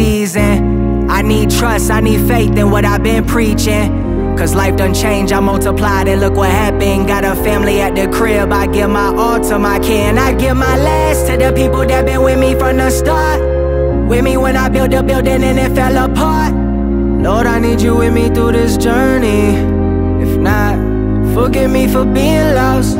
season. I need trust, I need faith in what I've been preaching. Cause life done changed, I multiplied and look what happened. Got a family at the crib, I give my all to my kin. I give my last to the people that been with me from the start. With me when I built the building and it fell apart. Lord, I need you with me through this journey. If not, forgive me for being lost.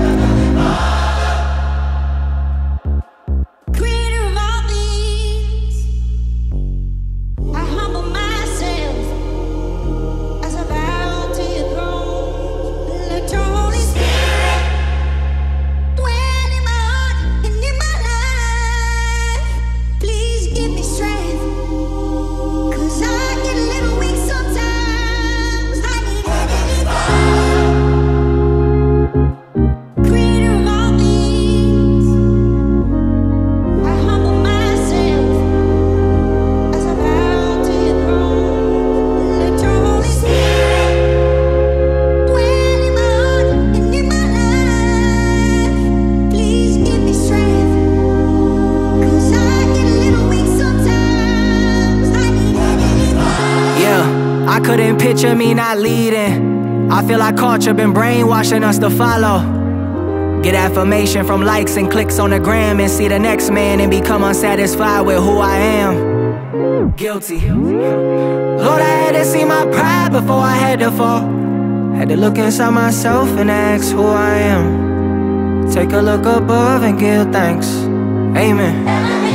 Couldn't picture me not leading. I feel like culture been brainwashing us to follow. Get affirmation from likes and clicks on the gram, and see the next man and become unsatisfied with who I am. Guilty. Lord, I had to see my pride before I had to fall. Had to look inside myself and ask who I am. Take a look above and give thanks. Amen.